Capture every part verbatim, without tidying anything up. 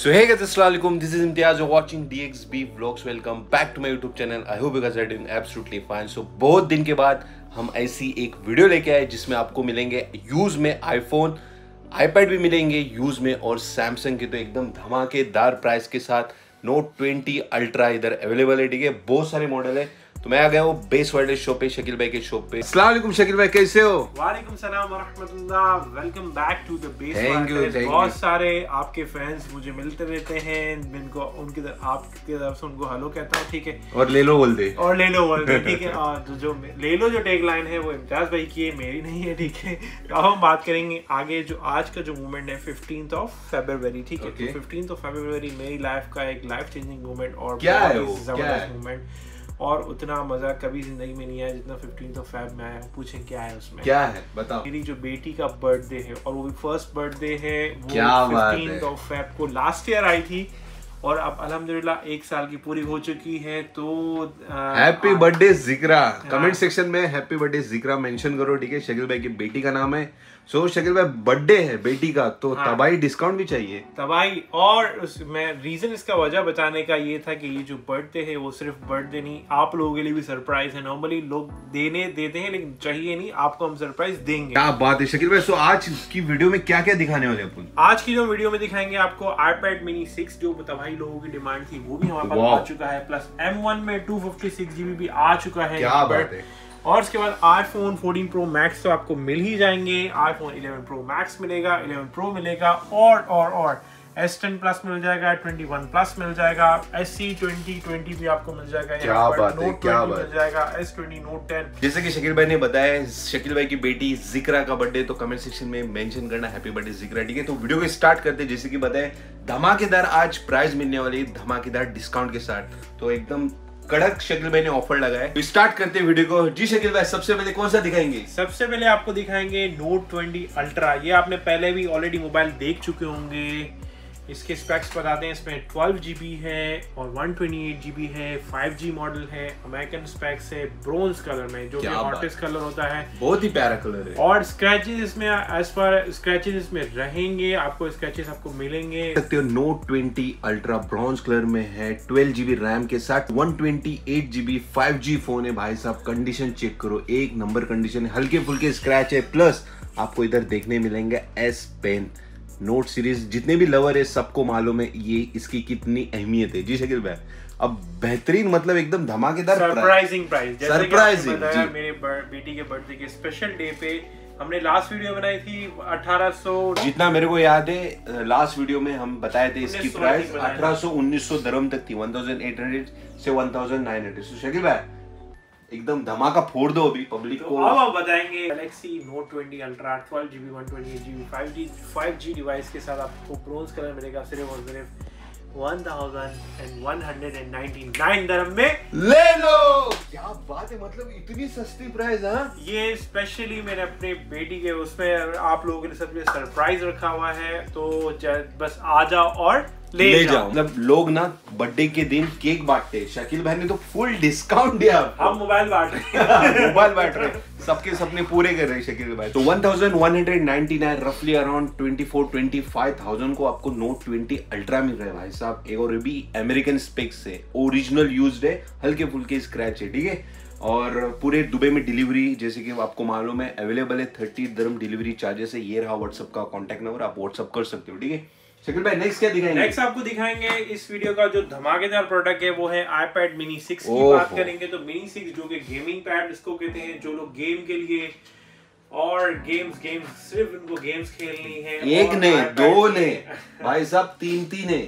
So hey guys, Assalamualaikum. This is Imtiaz. You're watching D X B Vlogs. Welcome back to my YouTube channel. I hope you guys are doing absolutely fine. So बहुत दिन के बाद हम ऐसी एक video लेके आए जिसमें आपको मिलेंगे यूज़ में iPhone, iPad भी मिलेंगे यूज़ में और Samsung के तो एकदम धमाकेदार प्राइस के साथ नोट ट्वेंटी अल्ट्रा इधर अवेलेबल है. ठीक है, बहुत सारे मॉडल है. तो मैं आ गया हूँ बेस वर्ल्ड शॉप पे, शकील भाई के शॉप पे. अस्सलामुअलैकुम शकील भाई, कैसे हो? वालेकुम सलाम व रहमतुल्लाह. Welcome back to the base world. बहुत सारे आपके फैंस मुझे मिलते रहते हैं, इनको उनकी तरफ आपकी तरफ से उनको हेलो कहता हूँ. ठीक है, और ले लो बोल दे और ले लो बोल दे ठीक है. और जो ले लो जो टैग लाइन है वो इम्तियाज भाई की है, मेरी नहीं है. ठीक है, अब हम बात करेंगे आगे जो आज का जो मूवमेंट है फिफ्टींथ ऑफ फरवरी. ठीक है, फिफ्टींथ ऑफ फरवरी मेरी लाइफ का एक लाइफ चेंजिंग मूवमेंट और बहुत जबरदस्त मूवमेंट और उतना मजा कभी जिंदगी में नहीं आया जितना फिफ्टींथ ऑफ फरवरी में आया. पूछे क्या है उसमें, क्या है बताओ. मेरी जो बेटी का बर्थडे है और वो भी फर्स्ट बर्थडे है, वो फिफ्टींथ ऑफ फरवरी को लास्ट ईयर आई थी और अब अल्हम्दुलिल्लाह एक साल की पूरी हो चुकी है. तो happy birthday Zikra. Comment section में हैप्पी बर्थडे जिक्रा मेंशन करो. ठीक है, शकील भाई की बेटी का नाम है. सो शकील भाई बर्थडे है बेटी का, तो हाँ, तबाही डिस्काउंट भी चाहिए तबाही. और उस, मैं रीजन इसका वजह बताने का ये था कि ये जो बर्थडे है वो सिर्फ बर्थडे नहीं, आप लोगों के लिए भी सरप्राइज है. नॉर्मली लोग देने देते हैं लेकिन चाहिए नहीं, आपको हम सरप्राइज देंगे. क्या बात है शकील भाई. सो आज की वीडियो में क्या क्या दिखाने वाले हैं? आज की जो वीडियो में दिखाएंगे आपको आईपैड मिनी सिक्स जो तबाही लोगों की डिमांड थी वो भी हमारे पास आ चुका है, प्लस एम वन में टू फिफ्टी सिक्स जीबी भी आ चुका है. क्या बात है. और उसके बाद आईफोन फोर्टीन प्रो मैक्स तो आपको मिल ही जाएंगे, आईफोन इलेवन प्रो मैक्स मिलेगा, इलेवन प्रो मिलेगा और और और एस टेन प्लस मिल जाएगा, ट्वेंटी वन प्लस मिल जाएगा, एस सी ट्वेंटी ट्वेंटी भी आपको मिल जाएगा, क्या बात है, क्या बात मिल जाएगा, एस ट्वेंटी नोट टेन. जैसे कि शकील भाई ने बताया, शकील भाई की बेटी जिक्रा का बर्थडे, तो कमेंट सेक्शन में मेंशन करना हैप्पी बर्थडे जिक्रा. ठीक है, तो वीडियो को स्टार्ट करते हैं. जैसे कि बताएं धमाकेदार आज प्राइस मिलने वाली धमाकेदार डिस्काउंट के साथ, तो एकदम कड़क शकील भाई ने ऑफर लगाया. तो स्टार्ट करते हैं वीडियो को. जी शकील भाई, सबसे पहले कौन सा दिखाएंगे? सबसे पहले आपको दिखाएंगे नोट ट्वेंटी अल्ट्रा. ये आपने पहले भी ऑलरेडी मोबाइल देख चुके होंगे. इसके स्पेक्स बताते हैं. इसमें ट्वेल्व जीबी है और वन ट्वेंटी एट जीबी है, फाइव जी मॉडल है, अमेरिकन स्पेक्स है, ब्रोंज कलर में जो कि हॉटेस्ट कलर होता है, बहुत ही प्यारा कलर है. और स्क्रैचेस इसमें एज पर स्क्रैचेस इसमें रहेंगे, आपको स्क्रैचेस आपको मिलेंगे. Note twenty Ultra bronze colour में है, ट्वेल्व जीबी रैम के साथ, one twenty eight GB, five G phone है. भाई साहब कंडीशन चेक करो, एक नंबर कंडीशन है, हल्के फुल्के स्क्रैच है. प्लस आपको इधर देखने मिलेंगे एस पेन. नोट सीरीज जितने भी लवर है सबको मालूम है ये इसकी कितनी अहमियत है. जी शकील भाई, अब बेहतरीन मतलब एकदम धमाकेदार सरप्राइजिंग प्राइस. सरप्राइजिंग मेरे बेटी के बर्थडे के स्पेशल डे पे हमने लास्ट वीडियो बनाई थी अठारह सौ, जितना मेरे को याद है लास्ट वीडियो में हम बताए थे इसकी प्राइस अठारह सौ उन्नीस सौ दरम तक थी, अठारह सौ से उन्नीस सौ. सो शकील भाई एकदम धमाका फोड़ दो अभी पब्लिक तो को. अब आप बताएंगे Galaxy Note twenty Ultra twelve GB, one twenty eight GB, five G device के साथ आपको ब्रोंज कलर मिलेगा सिर्फ और सिर्फ इलेवन नाइंटी नाइन दरम में. ले लो, क्या बात है, मतलब इतनी सस्ती प्राइस. हाँ, ये स्पेशली मैंने अपने बेटी के उसमें आप लोगों के लिए सबसे सरप्राइज रखा हुआ है. तो बस आ जाओ और ले, ले जाओ. मतलब लोग ना बर्थडे के दिन केक बांटते हैं, शकील भाई ने तो फुल डिस्काउंट दिया. हम मोबाइल बांट रहे मोबाइल बांट रहे सबके सपने पूरे कर रहे हैं शकील भाई. तो इलेवन नाइंटी नाइन रफली around twenty four twenty five thousand को आपको नोट ट्वेंटी अल्ट्रा मिल रहा है. भाई साहब एक और भी अमेरिकन स्पेक्स है, ओरिजिनल यूज्ड है, हल्के फुल्के स्क्रैच है. ठीक है, और पूरे दुबई में डिलीवरी जैसे कि आपको मालूम है अवेलेबल है, थर्टी दरम डिलीवरी चार्जेस है. ये रहा व्हाट्सअप का कॉन्टैक्ट नंबर, आप व्हाट्सअप कर सकते हो. ठीक है शकील भाई, नेक्स्ट क्या दिखाएंगे? नेक्स्ट आपको दिखाएंगे इस वीडियो का जो धमाकेदार प्रोडक्ट है वो है आईपैड मिनी सिक्स की बात करेंगे. तो मिनी सिक्स जो कि गेमिंग पैड इसको कहते हैं, जो लोग गेम के लिए और गेम्स गेम्स सिर्फ इनको गेम्स खेलनी है. एक ने दो ने भाई साहब तीन तीन है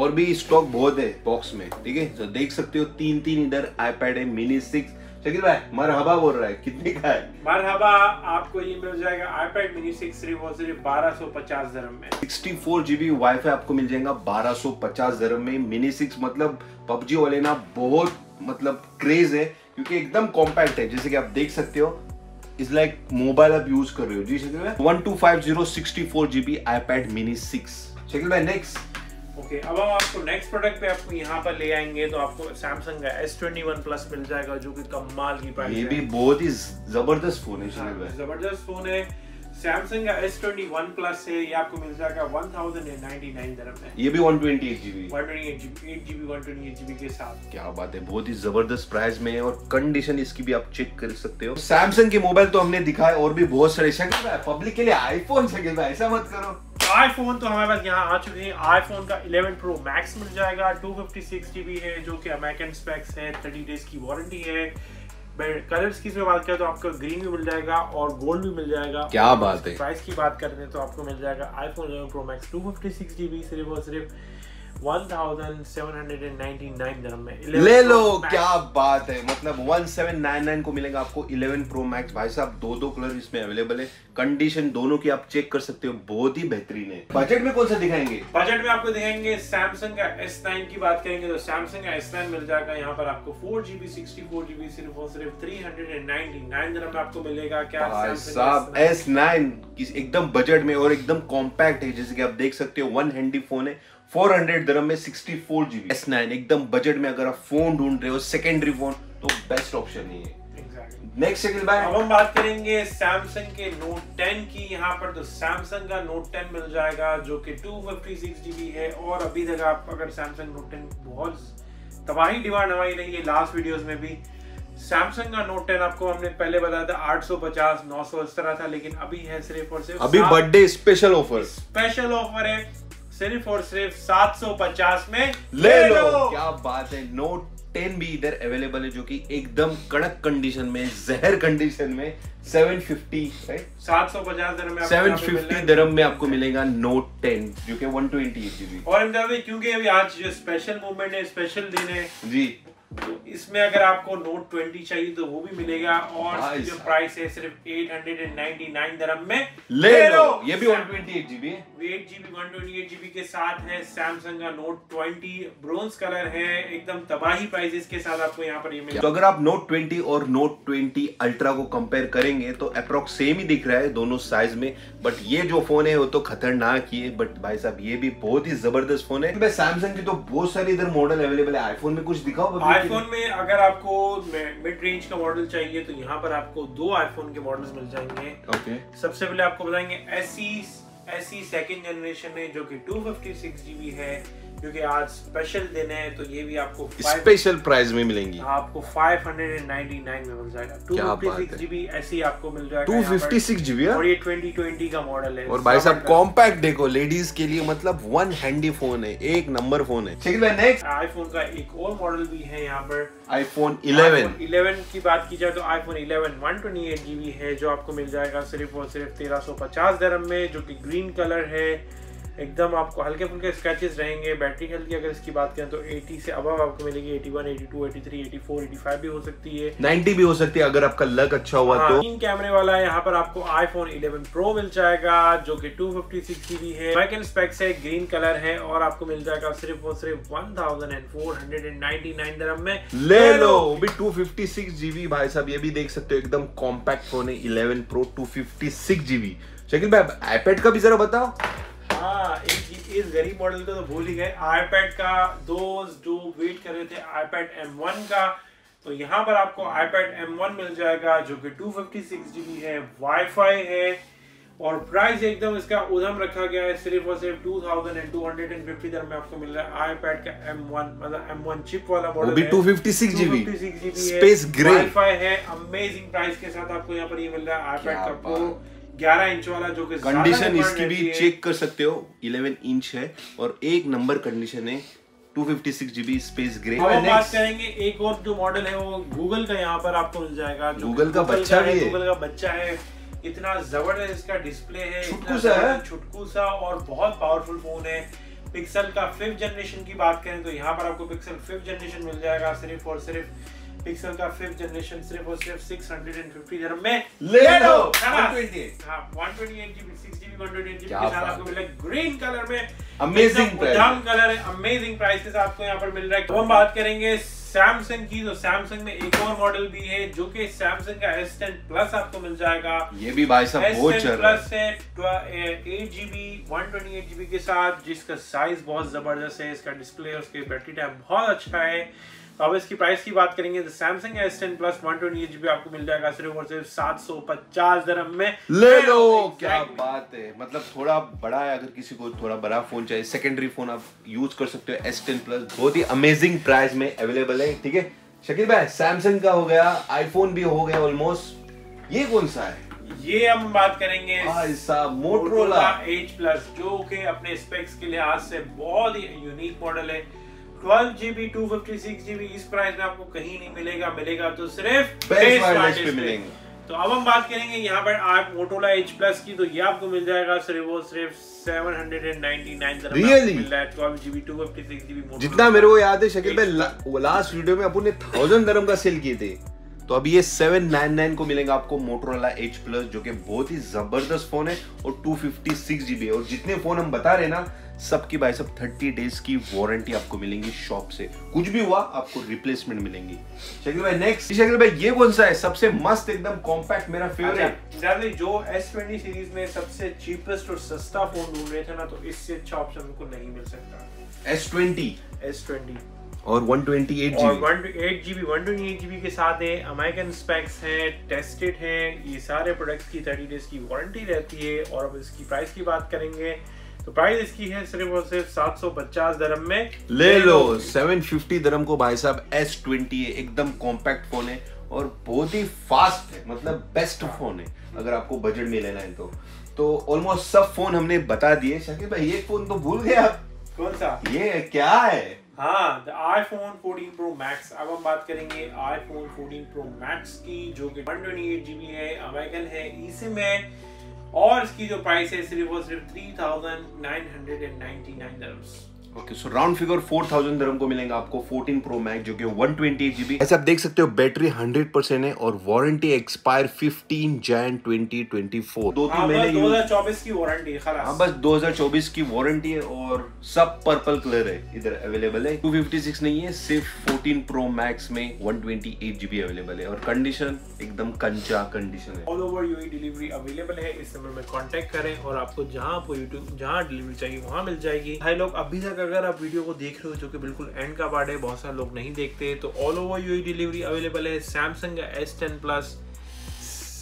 और भी स्टॉक बहुत है बॉक्स में. ठीक है, तो देख सकते हो तीन तीन इधर आईपैड है मिनी सिक्स. शकील भाई मरहबा बोल रहा है, कितने का है मरहबा? आपको ये मिल जाएगा आईपैड मिनी सिक्स सिर्फ और सिर्फ बारह सौ पचास दरम में. सिक्सटी फोर जीबी वाईफाई आपको मिल जाएगा बारह सौ पचास दरम में. मिनी सिक्स मतलब पबजी वाले ना बहुत मतलब क्रेज है क्योंकि एकदम कॉम्पैक्ट है, जैसे कि आप देख सकते हो इस लाइक मोबाइल आप यूज कर रहे हो. जी शकील भाई, one two five zero sixty four GB iPad mini six. Shakeel भाई नेक्स्ट. ओके okay, अब हम आपको नेक्स्ट प्रोडक्ट पे आपको यहाँ पर ले आएंगे. तो आपको सैमसंग का एस ट्वेंटी वन प्लस मिल जाएगा जो कि कमाल की प्राइस है. ये भी बहुत ही जबरदस्त फोन है, जबरदस्त फोन है. सैमसंग का S ट्वेंटी वन प्लस से ये आपको मिल जाएगा वन थाउजेंड नाइंटी नाइन दिरहम में, ये भी one twenty eight GB one twenty eight GB के साथ। क्या बात है, बहुत ही जबरदस्त प्राइस में है और कंडीशन इसकी भी आप चेक कर सकते हो। सैमसंग के मोबाइल तो हमने दिखाए और भी बहुत सारे। शकील भाई, पब्लिक के लिए आईफोन शकील भाई ऐसा मत करो। आईफोन तो हमारे पास यहाँ आ चुके हैं। आईफोन का इलेवन प्रो मैक्स मिल जाएगा, टू फिफ्टी सिक्स जीबी है जो कि अमेरिकन स्पेक्स है, थर्टी डेज की वारंटी है। कलर्स की बात करें तो आपको ग्रीन भी मिल जाएगा और गोल्ड भी मिल जाएगा। क्या बात है। प्राइस की बात करते हैं तो आपको मिल जाएगा iPhone eleven Pro Max two fifty six GB सिर्फ और सिर्फ one thousand seven ninety nine दिरहम में ले लो। क्या बात है, मतलब one thousand seven ninety nine को मिलेगा आपको इलेवन प्रो मैक्स। भाई साहब दो दो कलर इसमें अवेलेबल है, कंडीशन दोनों की आप चेक कर सकते हो, बहुत ही बेहतरीन है। बजट में कौन सा दिखाएंगे? बजट में आपको दिखाएंगे सैमसंग का एस नाइन की बात करेंगे तो सैमसंग का एस नाइन मिल जाएगा यहाँ पर आपको four GB sixty four GB सिर्फ और सिर्फ थ्री नाइंटी नाइन दिरहम में आपको मिलेगा। क्या भाई साहब, एस नाइन एकदम बजट में और एकदम कॉम्पैक्ट है, जैसे कि आप देख सकते हो वन हैंडी फोन है। फोर हंड्रेड दिरहम में sixty four GB S nine एकदम बजट में। अगर आप फोन ढूंढ रहे हो सेकेंडरी फोन तो बेस्ट ऑप्शन ही है। नेक्स्ट शकील भाई, अब हम बात करेंगे सैमसंग के नोट टेन की। यहाँ पर तो सैमसंग का नोट टेन मिल जाएगा जो कि टू फिफ्टी सिक्स जीबी है और अभी तक आप अगर सैमसंग नोट टेन बहुत तबाही डिमांड हवाई रही है। लास्ट वीडियोस में भी सैमसंग का नोट टेन आपको हमने पहले बताया था आठ सौ पचास नौ सौ इस तरह था, लेकिन अभी है सिर्फ और सिर्फ अभी birthday special offer special offer है सिर्फ और सिर्फ सात सौ पचास में ले लो। क्या बात है, नोट टेन भी इधर अवेलेबल है जो कि एकदम कड़क कंडीशन में, जहर कंडीशन में सेवन फिफ्टी राइट सात सौ पचास दिरहम में सेवन फिफ्टी दिरहम में आपको मिलेगा नोट टेन जो कि वन ट्वेंटी एट जीबी। और इमतियाज क्योंकि अभी आज जो स्पेशल मूवमेंट है, स्पेशल दिन है जी, तो इसमें अगर आपको नोट ट्वेंटी चाहिए तो वो भी मिलेगा और जो प्राइस है सिर्फ एट नाइंटी नाइन दिरहम में ले, ले लो। ये भी वन ट्वेंटी एट जीबी है, eight GB one twenty eight GB के साथ है। सैमसंग का नोट ट्वेंटी ब्रोंज कलर है, एकदम तबाही प्राइसेस के साथ आपको यहाँ पर ये मिलेगा। तो अगर आप नोट ट्वेंटी और नोट ट्वेंटी अल्ट्रा को कंपेयर करेंगे तो अप्रोक्स सेम ही दिख रहा है दोनों साइज में, बट ये जो फोन है वो तो खतरनाक ही है। बट भाई साहब ये भी बहुत ही जबरदस्त फोन है। सैमसंग के तो बहुत सारे इधर मॉडल अवेलेबल है। आईफोन में कुछ दिखाओ। आईफोन में अगर आपको मिड रेंज का मॉडल चाहिए तो यहाँ पर आपको दो आईफोन के मॉडल्स मिल जाएंगे। okay. सबसे पहले आपको बताएंगे एस ई सेकंड जनरेशन है जो कि टू फिफ्टी सिक्स जीबी है, क्योंकि आज स्पेशल दिन है तो ये भी आपको स्पेशल प्राइस में मिलेंगी, आपको फाइव नाइंटी नाइन में मिल जाएगा। टू फिफ्टी सिक्स जीबी ऐसी आपको मिल जाएगा टू फिफ्टी सिक्स जीबी और ये ट्वेंटी ट्वेंटी का मॉडल है। और भाई साहब कॉम्पैक्ट देखो, लेडीज के लिए मतलब वन हैंडी फोन है, एक नंबर फोन है। ठीक है, नेक्स्ट आईफोन का एक और मॉडल भी है यहाँ पर आईफोन इलेवन इलेवन की बात की जाए तो iPhone eleven one twenty eight GB है जो आपको मिल जाएगा सिर्फ और सिर्फ तेरह सौ पचास दिरहम में, जो की ग्रीन कलर है। एकदम आपको हल्के फुल्के स्क्रैचेस रहेंगे। बैटरी हेल्थ की अगर इसकी बात करें तो अस्सी से अब आपको मिलेगी, eighty one eighty two eighty three eighty four eighty five भी हो सकती है, नब्बे भी हो सकती है अगर आपका लक अच्छा हुआ तो। तीन कैमरे वाला है, यहाँ पर आपको आईफोन इलेवन प्रो मिल जाएगा जो कि टू फिफ्टी सिक्स जीबी है, अमेरिकन स्पेक्स है, ग्रीन कलर है और आपको मिल जाएगा सिर्फ और सिर्फ one thousand four ninety nine दिरहम में ले लो। वो भी टू फिफ्टी सिक्स जीबी। भाई साहब ये भी देख सकते हो एकदम कॉम्पैक्ट फोन है, eleven Pro two fifty six GB. Shakeel भाई आईपैड का भी जरा बताओ। हाँ, एक इस गरीब मॉडल को तो भूल ही गए। आईपैड का दो जो वेट कर रहे थे आईपैड एम वन का, तो यहाँ पर आपको आईपैड एम वन मिल जाएगा जो कि टू फिफ्टी सिक्स जीबी है, वाईफाई है और प्राइस एकदम इसका उधम रखा गया है सिर्फ और सिर्फ टू थाउजेंड टू फिफ्टी दिरहम में आपको मिल रहा है आईपैड का एम वन, मतलब एम वन चिप वाला मॉडल है, two fifty six GB space grey, wifi है। अमेजिंग प्राइस के साथ आपको यहाँ पर ये मिल रहा है आईपैड का प्रो ग्यारह इंच वाला जो कि कंडीशन इसकी भी चेक कर सकते हो, इलेवन इंच है और एक नंबर कंडीशन है, two fifty six GB space grey. हम बात करेंगे एक और जो मॉडल है वो गूगल का, यहाँ पर आपको मिल जाएगा गूगल का बच्चा भी है। गूगल का बच्चा है, इतना जबरदस्त इसका डिस्प्ले है, छुटकू सा है, छुटकू सा और बहुत पावरफुल फोन है। पिक्सल का फिफ्थ जनरेशन की बात करें तो यहाँ पर आपको पिक्सल फिफ्थ जनरेशन मिल जाएगा सिर्फ और सिर्फ पिक्सल का फिफ्थ जनरेशन सिर्फ और सिर्फ सिक्स फिफ्टी दिरहम में ले लो। One twenty eight GB six GB one twenty eight GB के साथ आपको मिलेगा ग्रीन कलर में, अमेजिंग कलर है, अमेजिंग प्राइस के साथ आपको यहाँ पर मिल रहा है। तो हम बात करेंगे सैमसंग की, तो सैमसंग में एक और मॉडल भी है जो कि सैमसंग का एस टेन प्लस आपको मिल जाएगा। ये भी भाई साहब बहुत चल रहा है, eight GB one twenty eight GB के साथ, जिसका साइज बहुत जबरदस्त है, इसका डिस्प्ले, उसके बैटरी टाइम बहुत अच्छा है तो अब इसकी प्राइस की बात करेंगे तो Samsung S ten plus one twenty eight G B आपको मिल जाएगा सिर्फ और सिर्फ सात सौ पचास दिरहम में। ले लो, क्या बात है। मतलब थोड़ा बड़ा है, अगर किसी को थोड़ा बड़ा फोन चाहिए, सेकेंडरी फोन आप यूज कर सकते हो। एस टेन प्लस बहुत ही अमेजिंग प्राइस में अवेलेबल है। ठीक है शकील भाई, सैमसंग का हो गया, आईफोन भी हो गया ऑलमोस्ट। ये कौन सा है? ये हम बात करेंगे मोटरोला एज प्लस, जो कि अपने स्पेक्स के लिहाज से बहुत ही यूनिक मॉडल है। Twelve GB two fifty six GB इस प्राइस में आपको कहीं नहीं मिलेगा, मिलेगा तो सिर्फ बेस वार्टेस पे मिलेंगे। तो अब हम बात करेंगे यहाँ पर आप मोटरोला एज प्लस की, तो ये आपको मिल जाएगा सिर्फ वो सिर्फ सेवन नाइन्टी नाइन। रियली मिल रहा है twelve GB two fifty six GB. जितना मेरे को याद है शकील भाई, लास्ट वीडियो में अपन ने थाउजेंड दिरहम का सेल किए थे, तो अब ये सेवन नाइन्टी नाइन को मिलेगा आपको मोटरोला एज प्लस, जो कि बहुत ही जबरदस्त फोन है और टू फिफ्टी सिक्स जीबी है। और जितने फोन हम बता रहे हैं ना, सबकी भाई सब थर्टी डेज की वारंटी आपको मिलेंगी शॉप से। कुछ भी हुआ आपको रिप्लेसमेंट मिलेंगी। शकील भाई नेक्स्ट, शकील भाई ये कौन सा है? सबसे मस्त एकदम कॉम्पैक्ट, मेरा फेवरेट। जो एस ट्वेंटी सीरीज में सबसे चीपेस्ट और सस्ता फोन ढूंढ रहे थे ना, तो इससे अच्छा ऑप्शन उनको नहीं मिल सकता। एस ट्वेंटी एस ट्वेंटी और वन ट्वेंटी एट जीबी के साथ है, अमेरिकन स्पेक्स हैं, टेस्टेड हैं, ये सारे प्रोडक्ट्स की थर्टी डेज की वारंटी रहती है। और अब इसकी प्राइस की बात करेंगे तो प्राइस इसकी है सिर्फ और सिर्फ सात सौ पचास दिरहम में। ले लो सेवन फिफ्टी दिरहम को भाई साहब एस ट्वेंटी है, एकदम कॉम्पैक्ट फोन है और बहुत ही फास्ट है, मतलब बेस्ट फोन है अगर आपको बजट में लेना है तो। तो ऑलमोस्ट सब फोन हमने बता दिए। शकील भाई ये फोन तो भूल गए आप, कौन सा? ये क्या है? हाँ, आईफोन फोर्टीन प्रो मैक्स। अब हम बात करेंगे आईफोन फोर्टीन प्रो मैक्स की, जो कि वन ट्वेंटी एट जीबी है, अमेरिकन है, ई सिम है, और इसकी जो प्राइस है सिर्फ और सिर्फ three thousand nine hundred ninety nine dollars. Okay, so round figure four thousand दिरहम को मिलेगा आपको फोर्टीन प्रो मैक्स, जो कि वन ट्वेंटी एट जीबी। ऐसे आप देख सकते हो बैटरी हंड्रेड परसेंट है और warranty expire fifteen January twenty twenty four. दो तीन महीने दो हजार चौबीस की वारंटी है, खलास। हाँ, बस दो हजार चौबीस की वारंटी है और सब पर्पल कलर है इधर अवेलेबल है। टू फिफ्टी सिक्स नहीं है, सिर्फ फोर्टीन प्रो मैक्स में one twenty eight GB available है और कंडीशन एकदम कंचा कंडीशन है। All over UAE delivery available है। इस नंबर में कांटेक्ट करें और आपको जहां आपको यूट्यूब जहां डिलीवरी चाहिए वहां मिल जाएगी। भाई लोग अभी तक अगर आप वीडियो को देख रहे हो, जो कि बिल्कुल एंड का पार्ट है, बहुत सारे लोग नहीं देखते, तो all over UAE delivery available है। सैमसंग का एस टेन प्लस,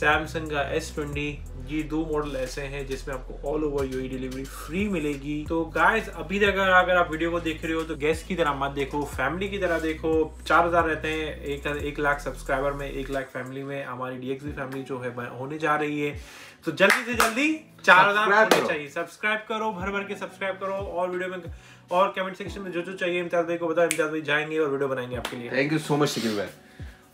सैमसंग का एस ट्वेंटी, ये दो मॉडल ऐसे हैं जिसमें आपको all over UAE delivery free मिलेगी। तो गाइस अभी तक अगर, अगर आप वीडियो को देख रहे हो तो गेस्ट की तरह मत देखो, फैमिली की तरह देखो। चार हजार रहते हैं एक, एक लाख सब्सक्राइबर में, एक लाख फैमिली में हमारी डीएक्सबी फैमिली जो है होने जा रही है। तो जल्दी से जल्दी चार हजार होने चाहिए। सब्सक्राइब करो, भर भर के सब्सक्राइब करो, और वीडियो में और कमेंट सेक्शन में जो जो चाहिए इम्तियाज भाई को बताओ, इम्तियाज भाई जाएंगे और वीडियो बनाएंगे आपके लिए। Thank you so much Shakeel भाई।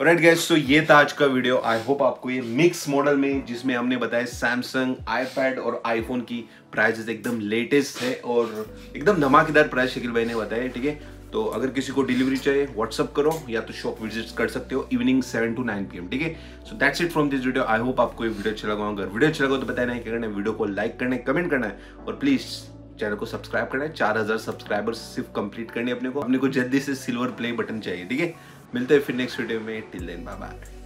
ऑलराइट गाइस, तो ये था आज का वीडियो। आई होप आपको ये मिक्स मॉडल में, जिसमें हमने बताया सैमसंग, आईपैड और आईफोन की प्राइसेस एकदम लेटेस्ट है और एकदम धमाकेदार प्राइस शकील भाई ने बताया। ठीक है, तो अगर किसी को डिलीवरी चाहिए व्हाट्सअप करो या तो शॉप विजिट कर सकते हो evening seven to nine P M. ठीक है, so that's it from this video. I hope आपको ये वीडियो अच्छा लगा होगा। अगर वीडियो अच्छा लगा तो बताना है क्या करना है, वीडियो को लाइक करना है, कमेंट करना है और प्लीज चैनल को सब्सक्राइब करना है। चार हजार सब्सक्राइबर्स सिर्फ कंप्लीट करनी है अपने को अपने को जल्दी से सिल्वर प्ले बटन चाहिए। ठीक है, मिलते हैं फिर नेक्स्ट वीडियो में। Till then bye bye.